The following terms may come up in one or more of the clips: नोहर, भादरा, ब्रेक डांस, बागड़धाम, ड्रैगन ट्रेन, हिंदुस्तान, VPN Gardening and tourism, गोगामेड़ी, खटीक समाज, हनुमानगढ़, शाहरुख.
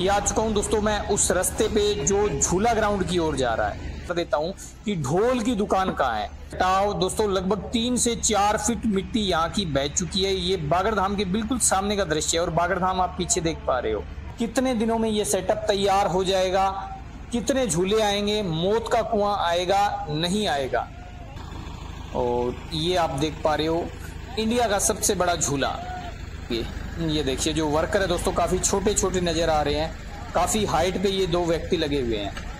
ये आ चुका हूँ दोस्तों मैं उस रास्ते पे जो झूला ग्राउंड की ओर जा रहा है। बता देता हूँ कि ढोल की दुकान कहाँ है। हटाओ दोस्तों, लगभग 3 से 4 फीट मिट्टी यहाँ की बह चुकी है। ये बागड़धाम के बिल्कुल सामने का दृश्य है और बागड़धाम आप पीछे देख पा रहे हो। कितने दिनों में ये सेटअप तैयार हो जाएगा, कितने झूले आएंगे, मौत का कुआं आएगा नहीं आएगा। और ये आप देख पा रहे हो इंडिया का सबसे बड़ा झूला। ये देखिए जो वर्कर है दोस्तों काफी छोटे छोटे नजर आ रहे हैं, काफी हाइट पे ये 2 व्यक्ति लगे हुए हैं।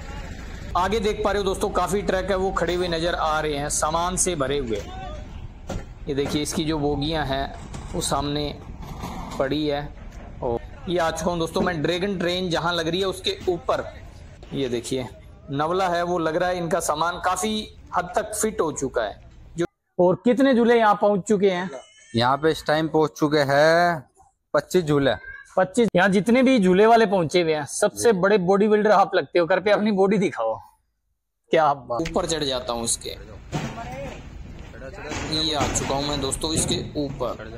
आगे देख पा रहे हो दोस्तों काफी ट्रक है वो खड़े हुए नजर आ रहे हैं सामान से भरे हुए। ये देखिए इसकी जो बोगियां हैं वो सामने पड़ी है। और ये आ चुका हूँ दोस्तों मैं ड्रैगन ट्रेन जहाँ लग रही है उसके ऊपर। ये देखिए नवला है वो लग रहा है, इनका सामान काफी हद तक फिट हो चुका है। जो और कितने झूले यहाँ पहुंच चुके हैं, यहाँ पे इस टाइम पहुंच चुके हैं 25 झूले। 25 यहाँ जितने भी झूले वाले पहुंचे हुए हैं। सबसे बड़े बॉडी बिल्डर आप लगते हो, कृपया अपनी बॉडी दिखाओ। क्या आप ऊपर चढ़ जाता हूँ इसके। ये आ चुका हूँ मैं दोस्तों इसके ऊपर।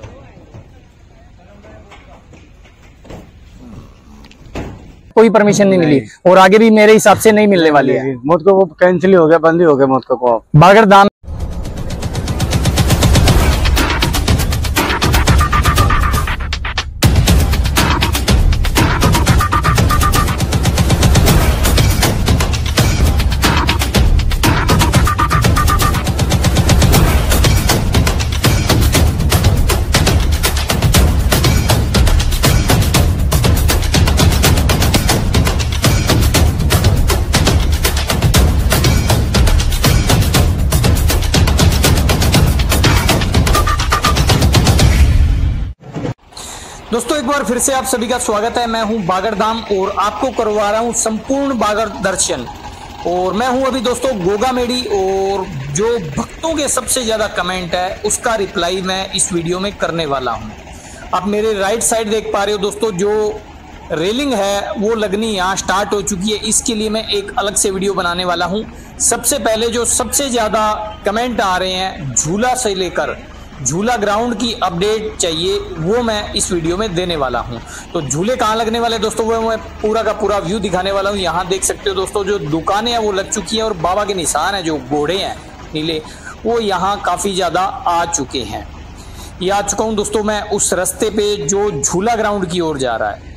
कोई परमिशन नहीं मिली और आगे भी मेरे हिसाब से नहीं मिलने वाली है। मौत को वो कैंसिल हो गया, बंद ही हो गया मौत को। बागड़धाम दोस्तों एक बार फिर से आप सभी का स्वागत है। मैं हूं बागड़धाम और आपको करवा रहा हूं संपूर्ण बागड़ दर्शन। और मैं हूं अभी दोस्तों गोगामेड़ी और जो भक्तों के सबसे ज़्यादा कमेंट है उसका रिप्लाई मैं इस वीडियो में करने वाला हूं। आप मेरे राइट साइड देख पा रहे हो दोस्तों जो रेलिंग है वो लगनी यहाँ स्टार्ट हो चुकी है। इसके लिए मैं एक अलग से वीडियो बनाने वाला हूँ। सबसे पहले जो सबसे ज़्यादा कमेंट आ रहे हैं झूला से लेकर झूला ग्राउंड की अपडेट चाहिए, वो मैं इस वीडियो में देने वाला हूं। तो झूले कहाँ लगने वाले दोस्तों वो मैं पूरा का पूरा व्यू दिखाने वाला हूं। यहाँ देख सकते हो दोस्तों जो दुकानें हैं वो लग चुकी हैं और बाबा के निशान हैं जो घोड़े हैं नीले वो यहाँ काफ़ी ज़्यादा आ चुके हैं। ये आ चुका हूँ दोस्तों मैं उस रास्ते पर जो झूला ग्राउंड की ओर जा रहा है।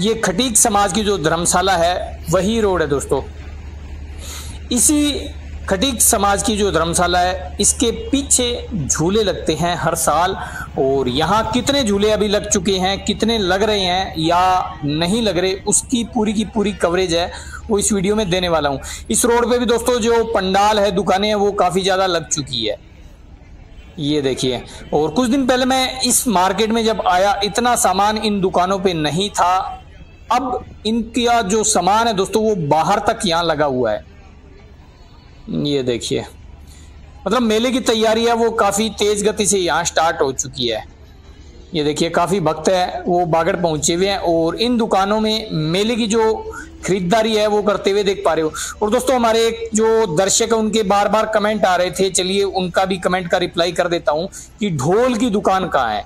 ये खटीक समाज की जो धर्मशाला है वही रोड है दोस्तों। इसी खटीक समाज की जो धर्मशाला है इसके पीछे झूले लगते हैं हर साल। और यहाँ कितने झूले अभी लग चुके हैं, कितने लग रहे हैं या नहीं लग रहे, उसकी पूरी कवरेज है वो इस वीडियो में देने वाला हूँ। इस रोड पे भी दोस्तों जो पंडाल है दुकानें हैं वो काफ़ी ज़्यादा लग चुकी है। ये देखिए और कुछ दिन पहले मैं इस मार्केट में जब आया इतना सामान इन दुकानों पर नहीं था। अब इनका जो सामान है दोस्तों वो बाहर तक यहाँ लगा हुआ है। ये देखिए मतलब मेले की तैयारी है वो काफ़ी तेज़ गति से यहाँ स्टार्ट हो चुकी है। ये देखिए काफ़ी भक्त है वो बागड़ पहुँचे हुए हैं और इन दुकानों में मेले की जो खरीदारी है वो करते हुए देख पा रहे हो। और दोस्तों हमारे एक जो दर्शक है उनके बार बार कमेंट आ रहे थे, चलिए उनका भी कमेंट का रिप्लाई कर देता हूँ कि ढोल की दुकान कहाँ है।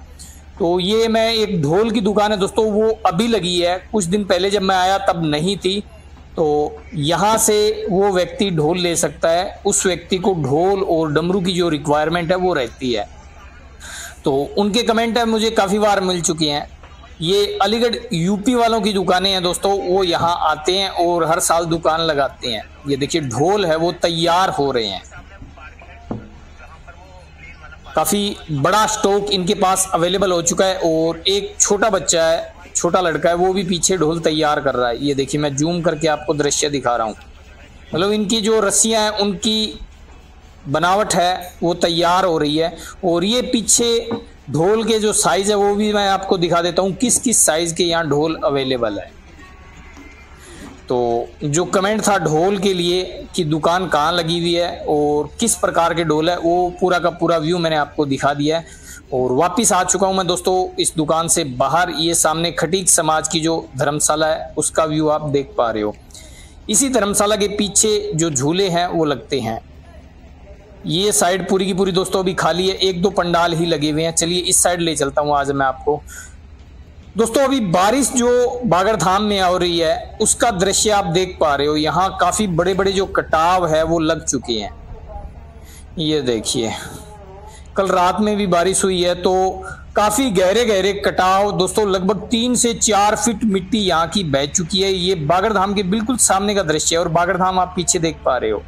तो ये मैं एक ढोल की दुकान है दोस्तों वो अभी लगी है, कुछ दिन पहले जब मैं आया तब नहीं थी। तो यहाँ से वो व्यक्ति ढोल ले सकता है, उस व्यक्ति को ढोल और डमरू की जो रिक्वायरमेंट है वो रहती है। तो उनके कमेंट है मुझे काफ़ी बार मिल चुके हैं। ये अलीगढ़ यूपी वालों की दुकानें हैं दोस्तों, वो यहाँ आते हैं और हर साल दुकान लगाते हैं। ये देखिए ढोल है वो तैयार हो रहे हैं, काफ़ी बड़ा स्टॉक इनके पास अवेलेबल हो चुका है। और एक छोटा बच्चा है, छोटा लड़का है वो भी पीछे ढोल तैयार कर रहा है। ये देखिए मैं जूम करके आपको दृश्य दिखा रहा हूँ। मतलब इनकी जो रस्सियाँ हैं उनकी बनावट है वो तैयार हो रही है। और ये पीछे ढोल के जो साइज़ है वो भी मैं आपको दिखा देता हूँ किस किस साइज़ के यहाँ ढोल अवेलेबल है। तो जो कमेंट था ढोल के लिए कि दुकान कहाँ लगी हुई है और किस प्रकार के ढोल है वो पूरा का पूरा व्यू मैंने आपको दिखा दिया है। और वापस आ चुका हूं मैं दोस्तों इस दुकान से बाहर। ये सामने खटीक समाज की जो धर्मशाला है उसका व्यू आप देख पा रहे हो। इसी धर्मशाला के पीछे जो झूले हैं वो लगते हैं। ये साइड पूरी की पूरी दोस्तों अभी खाली है, 1-2 पंडाल ही लगे हुए हैं। चलिए इस साइड ले चलता हूं आज मैं आपको। दोस्तों अभी बारिश जो बागड़धाम में हो रही है उसका दृश्य आप देख पा रहे हो। यहाँ काफी बड़े बड़े जो कटाव है वो लग चुके हैं। ये देखिए कल रात में भी बारिश हुई है तो काफी गहरे गहरे कटाव दोस्तों लगभग 3 से 4 फीट मिट्टी यहाँ की बह चुकी है। ये बागड़धाम के बिल्कुल सामने का दृश्य है और बागड़धाम आप पीछे देख पा रहे हो।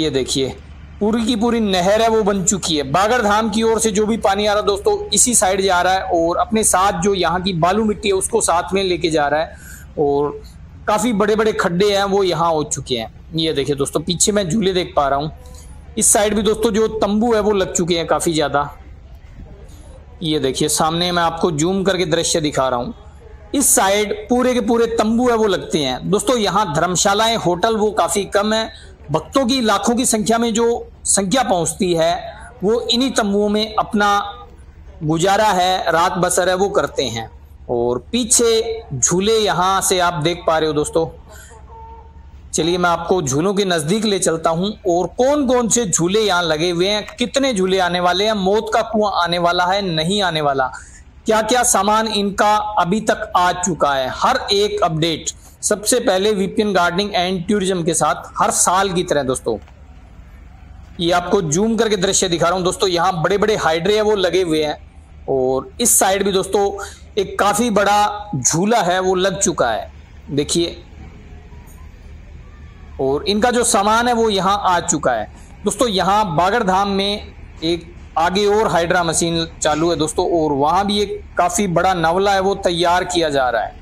ये देखिए पूरी की पूरी नहर है वो बन चुकी है। बागड़धाम की ओर से जो भी पानी आ रहा है दोस्तों इसी साइड जा रहा है और अपने साथ जो यहाँ की बालू मिट्टी है उसको साथ में लेके जा रहा है और काफी बड़े बड़े खड्डे हैं वो यहाँ हो चुके हैं। ये देखिए दोस्तों पीछे मैं झूले देख पा रहा हूँ। इस साइड भी दोस्तों जो तंबू है वो लग चुके हैं काफी ज्यादा। ये देखिए सामने मैं आपको जूम करके दृश्य दिखा रहा हूँ। इस साइड पूरे के पूरे तंबू है वो लगते हैं दोस्तों। यहाँ धर्मशालाएं होटल वो काफी कम है। भक्तों की लाखों की संख्या में जो संख्या पहुंचती है वो इन्हीं तंबुओं में अपना गुजारा है, रात बसर है वो करते हैं। और पीछे झूले यहाँ से आप देख पा रहे हो दोस्तों। चलिए मैं आपको झूलों के नजदीक ले चलता हूं और कौन कौन से झूले यहाँ लगे हुए हैं, कितने झूले आने वाले हैं, मौत का कुआं आने वाला है नहीं आने वाला, क्या क्या सामान इनका अभी तक आ चुका है, हर एक अपडेट सबसे पहले VPN गार्डनिंग एंड टूरिज्म के साथ हर साल की तरह दोस्तों। ये आपको जूम करके दृश्य दिखा रहा हूं दोस्तों। यहाँ बड़े बड़े हाइड्रे है वो लगे हुए हैं और इस साइड भी दोस्तों एक काफी बड़ा झूला है वो लग चुका है देखिए। और इनका जो सामान है वो यहाँ आ चुका है दोस्तों। यहाँ बागड़धाम में एक आगे और हाइड्रा मशीन चालू है दोस्तों और वहां भी एक काफी बड़ा नवला है वो तैयार किया जा रहा है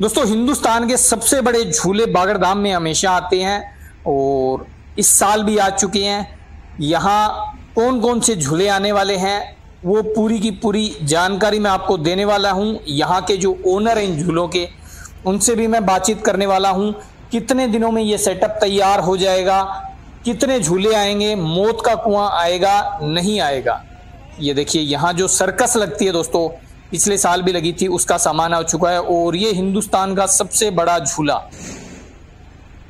दोस्तों। हिंदुस्तान के सबसे बड़े झूले बागड़धाम में हमेशा आते हैं और इस साल भी आ चुके हैं। यहाँ कौन कौन से झूले आने वाले हैं वो पूरी की पूरी जानकारी मैं आपको देने वाला हूँ। यहाँ के जो ओनर हैं इन झूलों के उनसे भी मैं बातचीत करने वाला हूँ। कितने दिनों में ये सेटअप तैयार हो जाएगा, कितने झूले आएंगे, मौत का कुआं आएगा नहीं आएगा। ये देखिए यहाँ जो सर्कस लगती है दोस्तों पिछले साल भी लगी थी उसका सामान आ चुका है। और ये हिंदुस्तान का सबसे बड़ा झूला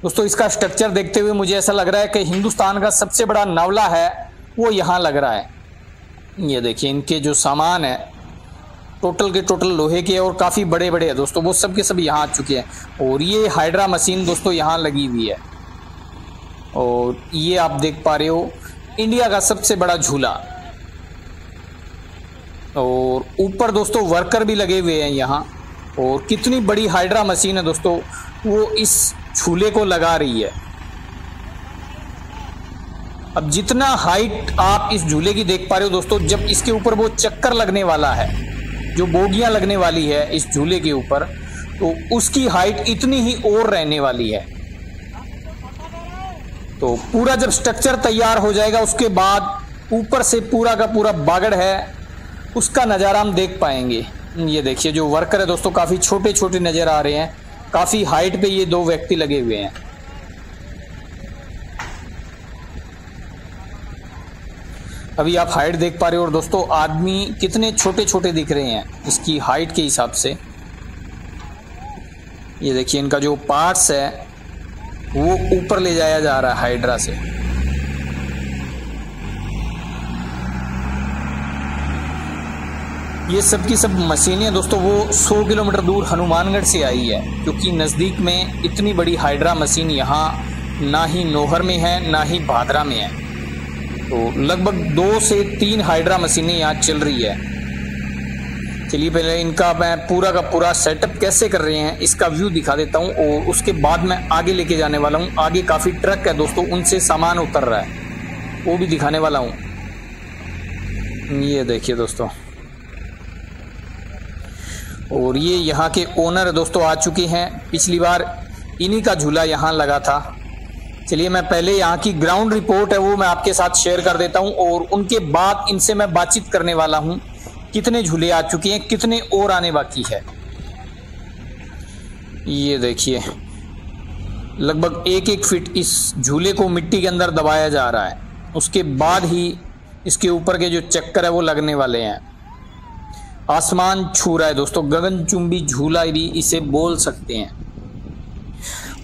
दोस्तों, इसका स्ट्रक्चर देखते हुए मुझे ऐसा लग रहा है कि हिंदुस्तान का सबसे बड़ा नवला है वो यहाँ लग रहा है। ये देखिए इनके जो सामान है टोटल के टोटल लोहे के और काफ़ी बड़े बड़े हैं दोस्तों, वो सब के सब यहाँ आ चुके हैं। और ये हाइड्रा मशीन दोस्तों यहाँ लगी हुई है और ये आप देख पा रहे हो इंडिया का सबसे बड़ा झूला। और ऊपर दोस्तों वर्कर भी लगे हुए हैं यहाँ। और कितनी बड़ी हाइड्रा मशीन है दोस्तों वो इस झूले को लगा रही है। अब जितना हाइट आप इस झूले की देख पा रहे हो दोस्तों, जब इसके ऊपर वो चक्कर लगने वाला है, जो बोगियां लगने वाली है इस झूले के ऊपर, तो उसकी हाइट इतनी ही और रहने वाली है। तो पूरा जब स्ट्रक्चर तैयार हो जाएगा उसके बाद ऊपर से पूरा का पूरा बागड़ है उसका नज़ारा हम देख पाएंगे। ये देखिए जो वर्कर है दोस्तों काफ़ी छोटे छोटे नज़र आ रहे हैं, काफ़ी हाइट पे ये 2 व्यक्ति लगे हुए हैं। अभी आप हाइट देख पा रहे हो और दोस्तों आदमी कितने छोटे छोटे दिख रहे हैं इसकी हाइट के हिसाब से। ये देखिए इनका जो पार्ट्स है वो ऊपर ले जाया जा रहा है हाइड्रा से। ये सब की सब मशीनें दोस्तों वो 100 किलोमीटर दूर हनुमानगढ़ से आई है, क्योंकि नज़दीक में इतनी बड़ी हाइड्रा मशीन यहाँ ना ही नोहर में है ना ही भादरा में है। तो लगभग 2 से 3 हाइड्रा मशीनें यहाँ चल रही है। चलिए पहले इनका मैं पूरा का पूरा सेटअप कैसे कर रहे हैं इसका व्यू दिखा देता हूँ और उसके बाद मैं आगे लेके जाने वाला हूँ। आगे काफ़ी ट्रक है दोस्तों, उनसे सामान उतर रहा है वो भी दिखाने वाला हूँ। ये देखिए दोस्तों और ये यहाँ के ओनर दोस्तों आ चुके हैं। पिछली बार इन्हीं का झूला यहाँ लगा था। चलिए मैं पहले यहाँ की ग्राउंड रिपोर्ट है वो मैं आपके साथ शेयर कर देता हूँ और उनके बाद इनसे मैं बातचीत करने वाला हूँ कितने झूले आ चुके हैं, कितने और आने बाकी है। ये देखिए लगभग 1-1 फीट इस झूले को मिट्टी के अंदर दबाया जा रहा है, उसके बाद ही इसके ऊपर के जो चक्कर है वो लगने वाले हैं। आसमान छू रहा है दोस्तों, गगनचुंबी झूला भी इसे बोल सकते हैं।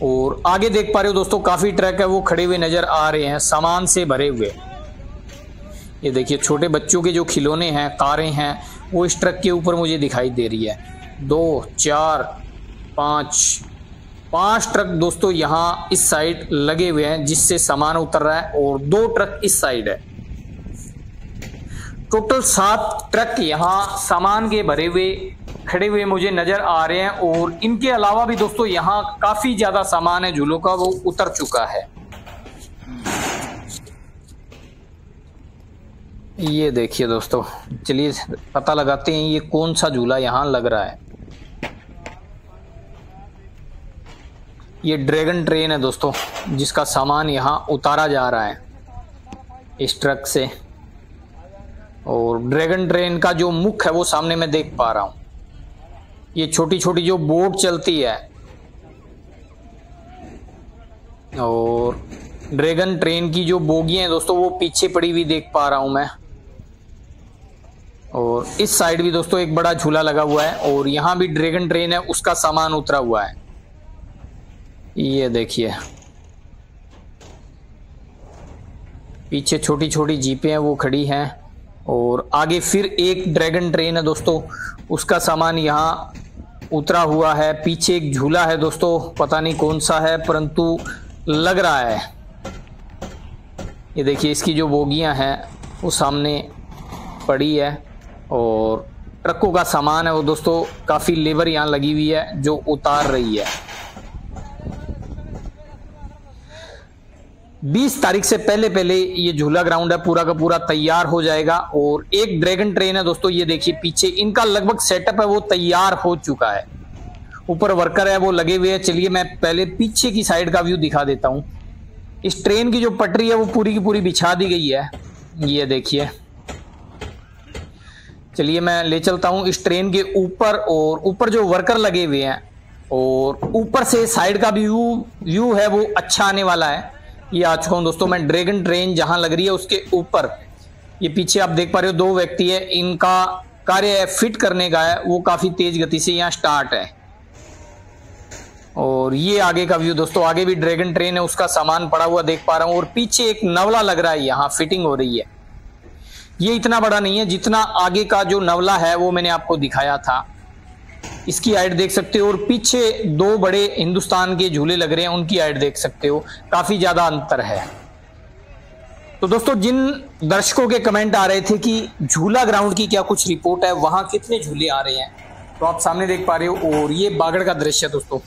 और आगे देख पा रहे हो दोस्तों काफ़ी ट्रक है वो खड़े हुए नज़र आ रहे हैं सामान से भरे हुए। ये देखिए छोटे बच्चों के जो खिलौने हैं, कारें हैं वो इस ट्रक के ऊपर मुझे दिखाई दे रही है। 2, 4, 5 ट्रक दोस्तों यहाँ इस साइड लगे हुए हैं जिससे सामान उतर रहा है, और 2 ट्रक इस साइड है। टोटल 7 ट्रक यहाँ सामान के भरे हुए खड़े हुए मुझे नजर आ रहे हैं। और इनके अलावा भी दोस्तों यहाँ काफी ज्यादा सामान है झूलों का, वो उतर चुका है। ये देखिए दोस्तों, चलिए पता लगाते हैं ये कौन सा झूला यहाँ लग रहा है। ये ड्रैगन ट्रेन है दोस्तों, जिसका सामान यहाँ उतारा जा रहा है इस ट्रक से। और ड्रैगन ट्रेन का जो मुख है वो सामने मैं देख पा रहा हूँ। ये छोटी छोटी जो बोट चलती है, और ड्रैगन ट्रेन की जो बोगियां हैं दोस्तों वो पीछे पड़ी हुई देख पा रहा हूँ मैं। और इस साइड भी दोस्तों एक बड़ा झूला लगा हुआ है, और यहाँ भी ड्रैगन ट्रेन है, उसका सामान उतरा हुआ है। ये देखिए पीछे छोटी छोटी जीपें हैं वो खड़ी हैं, और आगे फिर एक ड्रैगन ट्रेन है दोस्तों, उसका सामान यहाँ उतरा हुआ है। पीछे एक झूला है दोस्तों, पता नहीं कौन सा है परंतु लग रहा है। ये देखिए इसकी जो बोगियां हैं वो सामने पड़ी है, और ट्रकों का सामान है वो दोस्तों, काफ़ी लेबर यहाँ लगी हुई है जो उतार रही है। 20 तारीख से पहले पहले ये झूला ग्राउंड है पूरा का पूरा तैयार हो जाएगा। और एक ड्रैगन ट्रेन है दोस्तों, ये देखिए पीछे इनका लगभग सेटअप है वो तैयार हो चुका है, ऊपर वर्कर है वो लगे हुए हैं। चलिए मैं पहले पीछे की साइड का व्यू दिखा देता हूँ। इस ट्रेन की जो पटरी है वो पूरी की पूरी बिछा दी गई है, ये देखिए। चलिए मैं ले चलता हूँ इस ट्रेन के ऊपर, और ऊपर जो वर्कर लगे हुए हैं, और ऊपर से साइड का व्यू है वो अच्छा आने वाला है। ये आ चुका हूँ दोस्तों मैं ड्रैगन ट्रेन जहाँ लग रही है उसके ऊपर। ये पीछे आप देख पा रहे हो 2 व्यक्ति है, इनका कार्य है फिट करने का है, वो काफ़ी तेज गति से यहाँ स्टार्ट है। और ये आगे का व्यू दोस्तों, आगे भी ड्रैगन ट्रेन है, उसका सामान पड़ा हुआ देख पा रहा हूँ, और पीछे एक नवला लग रहा है यहाँ फिटिंग हो रही है। ये इतना बड़ा नहीं है जितना आगे का जो नवला है वो मैंने आपको दिखाया था, इसकी हाइट देख सकते हो। और पीछे 2 बड़े हिंदुस्तान के झूले लग रहे हैं, उनकी हाइट देख सकते हो, काफी ज्यादा अंतर है। तो दोस्तों जिन दर्शकों के कमेंट आ रहे थे कि झूला ग्राउंड की क्या कुछ रिपोर्ट है, वहां कितने झूले आ रहे हैं, तो आप सामने देख पा रहे हो। और ये बागड़ का दृश्य है दोस्तों,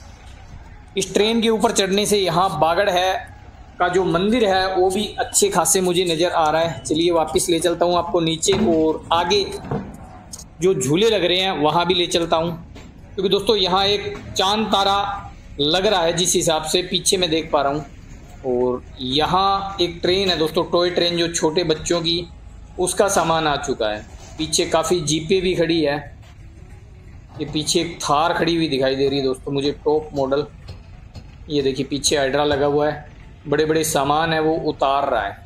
इस ट्रेन के ऊपर चढ़ने से यहाँ बागड़ है का जो मंदिर है वो भी अच्छे खासे मुझे नजर आ रहा है। चलिए वापस ले चलता हूँ आपको नीचे, और आगे जो झूले लग रहे हैं वहाँ भी ले चलता हूँ, क्योंकि दोस्तों यहाँ एक चांद तारा लग रहा है जिस हिसाब से पीछे मैं देख पा रहा हूँ। और यहाँ एक ट्रेन है दोस्तों, टॉय ट्रेन जो छोटे बच्चों की, उसका सामान आ चुका है। पीछे काफ़ी जीपें भी खड़ी है। ये पीछे एक थार खड़ी हुई दिखाई दे रही है दोस्तों मुझे, टॉप मॉडल। ये देखिए पीछे हाइड्रा लगा हुआ है, बड़े बड़े सामान है वो उतार रहा है।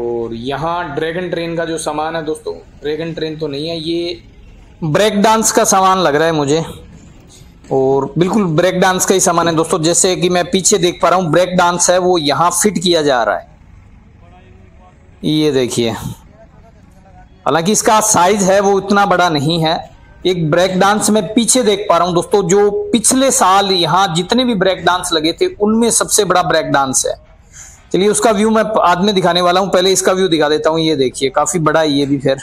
और यहाँ ड्रैगन ट्रेन का जो सामान है दोस्तों, ड्रैगन ट्रेन तो नहीं है, ये ब्रेक डांस का सामान लग रहा है मुझे, और बिल्कुल ब्रेक डांस का ही सामान है दोस्तों। जैसे कि मैं पीछे देख पा रहा हूँ ब्रेक डांस है वो यहाँ फिट किया जा रहा है, ये देखिए। हालांकि इसका साइज है वो इतना बड़ा नहीं है। एक ब्रेक डांस में पीछे देख पा रहा हूँ दोस्तों, जो पिछले साल यहाँ जितने भी ब्रेक डांस लगे थे उनमें सबसे बड़ा ब्रेक डांस है। चलिए उसका व्यू मैं बाद में दिखाने वाला हूँ, पहले इसका व्यू दिखा देता हूँ। ये देखिए काफी बड़ा है ये भी फिर,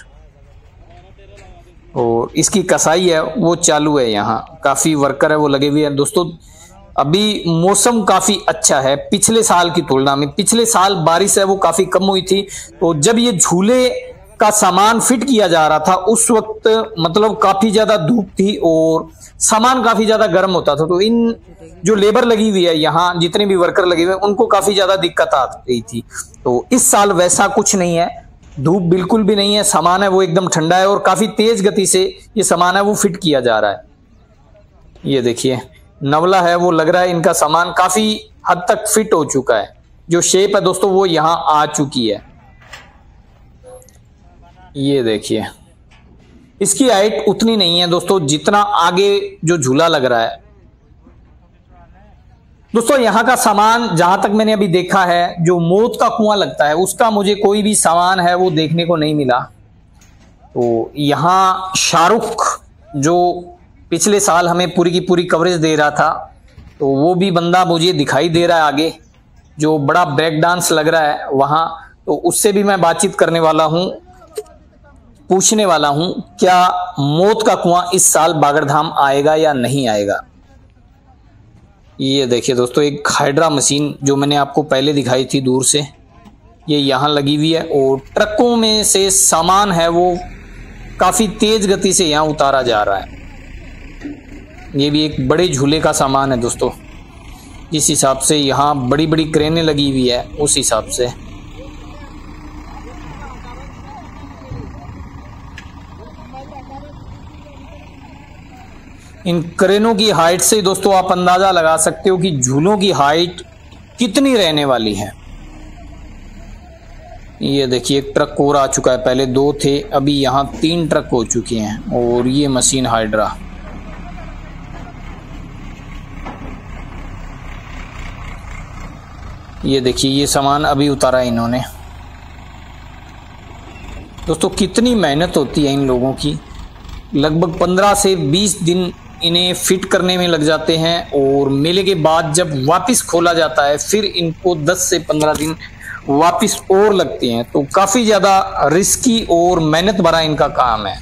और इसकी कसाई है वो चालू है, यहाँ काफी वर्कर है वो लगे हुए हैं दोस्तों। अभी मौसम काफी अच्छा है पिछले साल की तुलना में, पिछले साल बारिश है वो काफी कम हुई थी। तो जब ये झूले का सामान फिट किया जा रहा था उस वक्त मतलब काफी ज्यादा धूप थी और सामान काफी ज्यादा गर्म होता था, तो इन जो लेबर लगी हुई है यहाँ जितने भी वर्कर लगे हुए हैं उनको काफी ज्यादा दिक्कत आ रही थी। तो इस साल वैसा कुछ नहीं है, धूप बिल्कुल भी नहीं है, सामान है वो एकदम ठंडा है, और काफी तेज गति से ये सामान है वो फिट किया जा रहा है। ये देखिए नवला है वो लग रहा है, इनका सामान काफी हद तक फिट हो चुका है, जो शेप है दोस्तों वो यहाँ आ चुकी है। ये देखिए इसकी हाइट उतनी नहीं है दोस्तों जितना आगे जो झूला लग रहा है। दोस्तों यहाँ का सामान जहां तक मैंने अभी देखा है, जो मौत का कुआं लगता है उसका मुझे कोई भी सामान है वो देखने को नहीं मिला। तो यहाँ शाहरुख जो पिछले साल हमें पूरी की पूरी कवरेज दे रहा था, तो वो भी बंदा मुझे दिखाई दे रहा है आगे, जो बड़ा ब्रेक डांस लग रहा है वहाँ। तो उससे भी मैं बातचीत करने वाला हूँ, पूछने वाला हूँ क्या मौत का कुआं इस साल बागड़धाम आएगा या नहीं आएगा। ये देखिए दोस्तों, एक हाइड्रा मशीन जो मैंने आपको पहले दिखाई थी दूर से, ये यहाँ लगी हुई है और ट्रकों में से सामान है वो काफ़ी तेज़ गति से यहाँ उतारा जा रहा है। ये भी एक बड़े झूले का सामान है दोस्तों, जिस हिसाब से यहाँ बड़ी बड़ी क्रेनें लगी हुई है उस हिसाब से। इन क्रेनों की हाइट से दोस्तों आप अंदाज़ा लगा सकते हो कि झूलों की हाइट कितनी रहने वाली है। ये देखिए एक ट्रक और आ चुका है, पहले दो थे, अभी यहाँ 3 ट्रक हो चुके हैं। और ये मशीन हाइड्रा, ये देखिए ये सामान अभी उतारा है इन्होंने। दोस्तों कितनी मेहनत होती है इन लोगों की, लगभग 15 से 20 दिन इन्हें फिट करने में लग जाते हैं और मेले के बाद जब वापस खोला जाता है फिर इनको 10 से 15 दिन वापस और लगते हैं। तो काफ़ी ज़्यादा रिस्की और मेहनत भरा इनका काम है।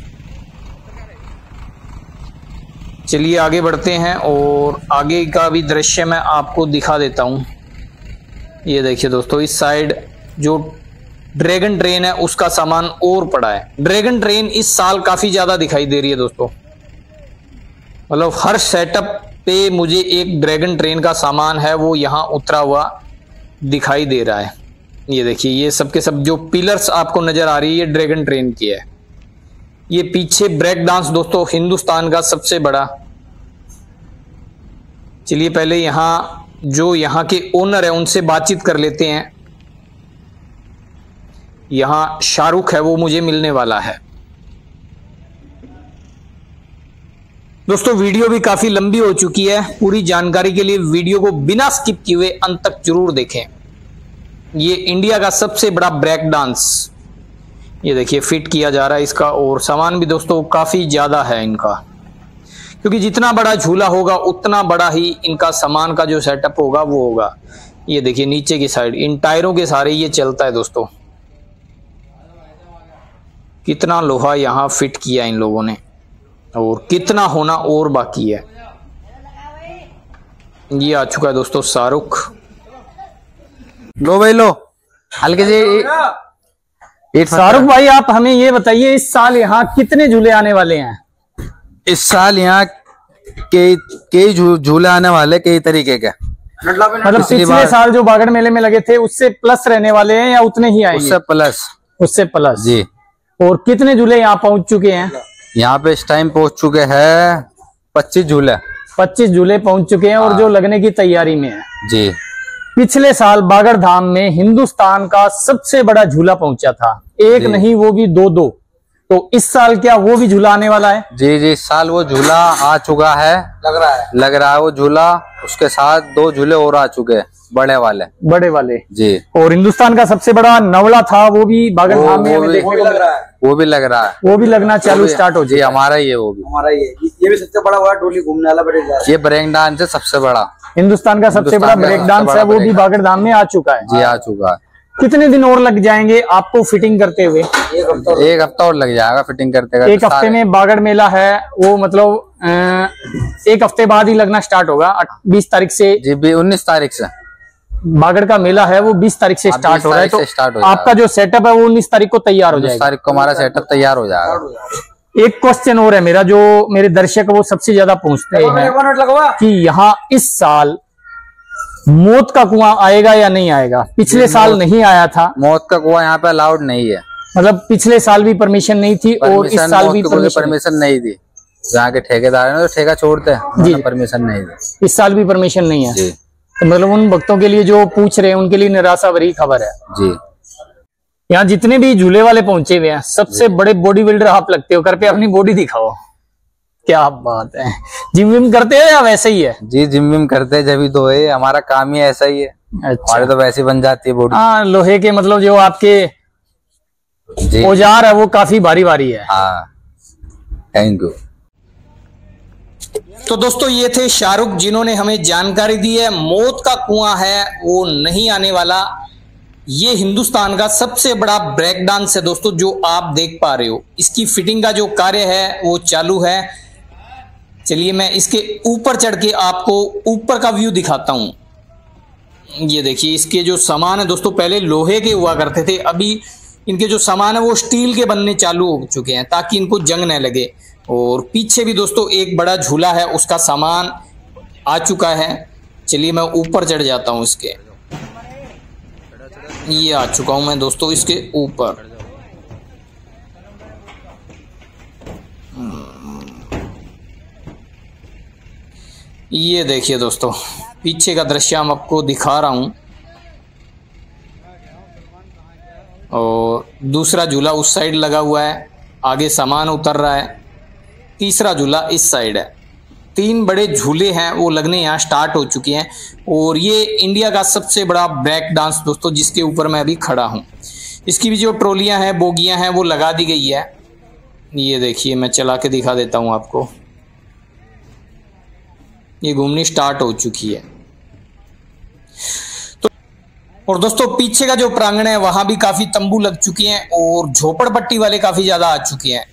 चलिए आगे बढ़ते हैं और आगे का भी दृश्य मैं आपको दिखा देता हूँ। ये देखिए दोस्तों, इस साइड जो ड्रैगन ट्रेन है उसका सामान और पड़ा है। ड्रैगन ट्रेन इस साल काफ़ी ज़्यादा दिखाई दे रही है दोस्तों, मतलब हर सेटअप पे मुझे एक ड्रैगन ट्रेन का सामान है वो यहाँ उतरा हुआ दिखाई दे रहा है। ये देखिए ये सब के सब जो पिलर्स आपको नज़र आ रही है ये ड्रैगन ट्रेन की है। ये पीछे ब्रेक डांस दोस्तों हिंदुस्तान का सबसे बड़ा। चलिए पहले यहाँ जो यहाँ के ओनर है उनसे बातचीत कर लेते हैं। यहाँ शाहरुख है वो मुझे मिलने वाला है। दोस्तों वीडियो भी काफ़ी लंबी हो चुकी है, पूरी जानकारी के लिए वीडियो को बिना स्किप किए हुए अंत तक जरूर देखें। ये इंडिया का सबसे बड़ा ब्रेक डांस, ये देखिए फिट किया जा रहा है इसका, और सामान भी दोस्तों काफ़ी ज़्यादा है इनका, क्योंकि जितना बड़ा झूला होगा उतना बड़ा ही इनका सामान का जो सेटअप होगा वो होगा। ये देखिए नीचे की साइड इन टायरों के सारे ये चलता है दोस्तों, कितना लोहा यहाँ फिट किया इन लोगों ने और कितना होना और बाकी है। ये आ चुका है दोस्तों शाहरुख, लो भाई लो हल्के से। शाहरुख भाई आप हमें ये बताइए इस साल यहाँ कितने झूले आने वाले हैं? इस साल यहाँ कई झूले आने वाले, कई तरीके के, मतलब पिछले साल जो बागड़ मेले में लगे थे उससे प्लस रहने वाले हैं या उतने ही आएंगे? उससे प्लस जी। और कितने झूले यहाँ पहुँच चुके हैं? यहाँ पे इस टाइम पहुँच चुके हैं 25 झूले पहुँच चुके हैं और जो लगने की तैयारी में है जी। पिछले साल बागड़धाम में हिंदुस्तान का सबसे बड़ा झूला पहुंचा था, एक नहीं वो भी 2-2। तो इस साल क्या वो भी झूला आने वाला है? जी, इस साल वो झूला आ चुका है, लग रहा है वो झूला। उसके साथ 2 झूले और आ चुके हैं बड़े वाले जी। और हिंदुस्तान का सबसे बड़ा नवला था वो भी बागड़धाम में हमें देखने को मिल रहा है, वो भी लगना चालू स्टार्ट हो जाए। हमारा ये भी सबसे बड़ा हुआ डोली घूमने वाला ब्रेक डांस, ये ब्रेक डांस है सबसे बड़ा, हिंदुस्तान का सबसे बड़ा ब्रेक डांस है वो भी बागड़धाम में आ चुका है जी, आ चुका है। कितने दिन और लग जाएंगे आपको फिटिंग करते हुए? एक हफ्ता और लग जाएगा फिटिंग करते। 1 हफ्ते में बागड़ मेला है वो, मतलब 1 हफ्ते बाद ही लगना स्टार्ट होगा। 20 तारीख से जी, 19 तारीख से बागड़ का मेला है वो 20 तारीख से स्टार्ट हो रहा है। तो आपका जो सेटअप है वो 19 तारीख को तैयार हो जाएगा। 19 तारीख को हमारा सेटअप तैयार हो जाएगा। एक क्वेश्चन और है मेरा, जो मेरे दर्शक वो सबसे ज्यादा पूछते हैं कि यहाँ इस साल मौत का कुआं आएगा या नहीं आएगा? पिछले साल नहीं आया था, मौत का कुआं यहाँ पे अलाउड नहीं है, मतलब पिछले साल भी परमिशन नहीं थी और इस साल भी परमिशन नहीं थी। यहाँ के ठेकेदार है तो ठेका छोड़ते हैं, परमिशन नहीं है, इस साल भी परमिशन नहीं है। तो मतलब उन भक्तों के लिए जो पूछ रहे हैं उनके लिए निराशा भरी खबर है जी। यहाँ जितने भी झूले वाले पहुंचे हुए हैं सबसे बड़े बॉडी बिल्डर आप लगते हो, करके अपनी बॉडी दिखाओ, क्या बात है। जिम विम करते हो या वैसे ही है? जी जिम विम करते हैं, जब ही तो है हमारा काम ही ऐसा ही है। अच्छा, हमारे तो वैसे बन जाती है बॉडी। हाँ लोहे के, मतलब जो आपके औजार है वो काफी भारी भारी है। Thank you. तो दोस्तों ये थे शाहरुख जिन्होंने हमें जानकारी दी है मौत का कुआं है वो नहीं आने वाला। ये हिंदुस्तान का सबसे बड़ा ब्रेक डांस है दोस्तों जो आप देख पा रहे हो। इसकी फिटिंग का जो कार्य है वो चालू है। चलिए मैं इसके ऊपर चढ़ के आपको ऊपर का व्यू दिखाता हूं। ये देखिए इसके जो सामान है दोस्तों पहले लोहे के हुआ करते थे, अभी इनके जो सामान है वो स्टील के बनने चालू हो चुके हैं ताकि इनको जंग न लगे। और पीछे भी दोस्तों एक बड़ा झूला है उसका सामान आ चुका है। चलिए मैं ऊपर चढ़ जाता हूं इसके। ये आ चुका हूं मैं दोस्तों इसके ऊपर। ये देखिए दोस्तों पीछे का दृश्य हम आपको दिखा रहा हूं और दूसरा झूला उस साइड लगा हुआ है, आगे सामान उतर रहा है। तीसरा झूला इस साइड है। तीन बड़े झूले हैं वो लगने यहाँ स्टार्ट हो चुके हैं। और ये इंडिया का सबसे बड़ा ब्रेक डांस दोस्तों जिसके ऊपर मैं अभी खड़ा हूँ। इसकी भी जो ट्रॉलियाँ हैं बोगियाँ हैं वो लगा दी गई है। ये देखिए मैं चला के दिखा देता हूँ आपको। ये घूमनी स्टार्ट हो चुकी है। और दोस्तों पीछे का जो प्रांगण है वहां भी काफी तंबू लग चुकी हैं और झोपड़पट्टी वाले काफी ज्यादा आ चुके हैं।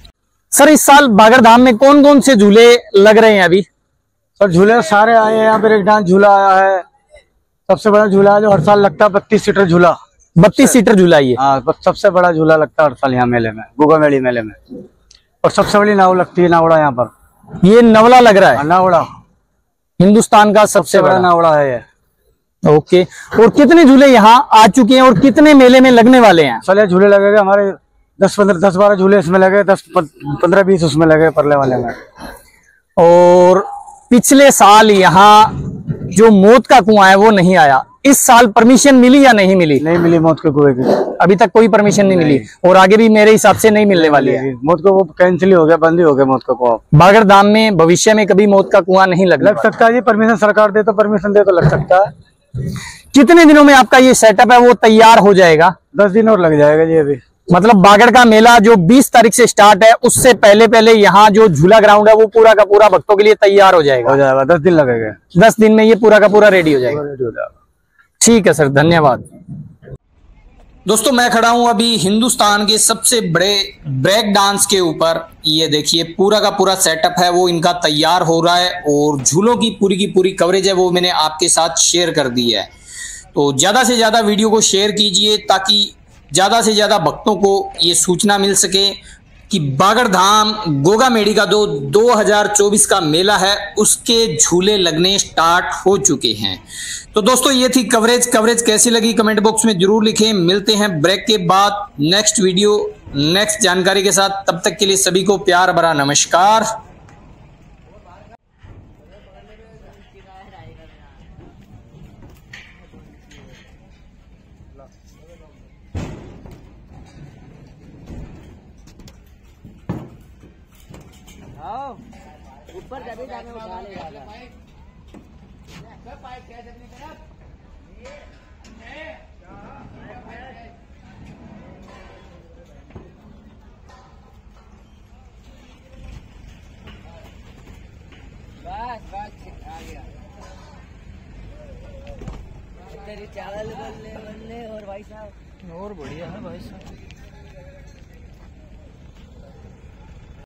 सर इस साल बागड़धाम में कौन कौन से झूले लग रहे हैं अभी? सर झूले सारे आए हैं। यहाँ पे ब्रेक डांस झूला आया है, सबसे बड़ा झूला है जो हर साल लगता है 32 सीटर झूला। 32 सीटर झूला ये सबसे बड़ा झूला लगता है हर साल यहाँ मेले में, गोगामेड़ी मेले में। और सबसे बड़ी नाव लगती है नावड़ा। यहाँ पर ये नवला लग रहा है, नावड़ा हिंदुस्तान का सबसे बड़ा नावड़ा है। ओके और कितने झूले यहाँ आ चुके हैं और कितने मेले में लगने वाले हैं? साले झूले लगेगा हमारे 10-12 झूले इसमें लगे, 10-15-20 उसमें लगे परले वाले में। और पिछले साल यहाँ जो मौत का कुआं है वो नहीं आया। इस साल परमिशन मिली या नहीं मिली? नहीं मिली मौत के कुएं की, अभी तक कोई परमिशन नहीं मिली और आगे भी मेरे हिसाब से नहीं मिलने वाली है। मौत का कुआं कैंसिल हो गया, बंद ही हो गया मौत का कुआं। बागड़धाम में भविष्य में कभी मौत का कुआं नहीं लग सकता। ये परमिशन सरकार दे तो, परमिशन दे तो लग सकता है। कितने दिनों में आपका ये सेटअप है वो तैयार हो जाएगा? 10 दिन और लग जाएगा जी। अभी मतलब बागड़ का मेला जो 20 तारीख से स्टार्ट है उससे पहले पहले यहाँ जो झूला ग्राउंड है वो पूरा का पूरा भक्तों के लिए तैयार हो जाएगा। हो जाएगा, 10 दिन लगेगा। 10 दिन में ये पूरा का पूरा रेडी हो जाएगा। ठीक है सर, धन्यवाद। दोस्तों मैं खड़ा हूँ अभी हिंदुस्तान के सबसे बड़े ब्रेक डांस के ऊपर। ये देखिए पूरा का पूरा सेटअप है वो इनका तैयार हो रहा है और झूलों की पूरी कवरेज है वो मैंने आपके साथ शेयर कर दी है। तो ज़्यादा से ज़्यादा वीडियो को शेयर कीजिए ताकि ज़्यादा से ज़्यादा भक्तों को ये सूचना मिल सके कि बागड़धाम गोगामेड़ी का 2024 का मेला है उसके झूले लगने स्टार्ट हो चुके हैं। तो दोस्तों ये थी कवरेज कैसी लगी कमेंट बॉक्स में जरूर लिखें। मिलते हैं ब्रेक के बाद नेक्स्ट वीडियो नेक्स्ट जानकारी के साथ। तब तक के लिए सभी को प्यार भरा नमस्कार। ऊपर जब जाने उठा लेगा पाइप कैसे अपनी तरफ। बस आ गया तेरी चावल बनने बनने। और भाई साहब और बढ़िया है भाई साहब।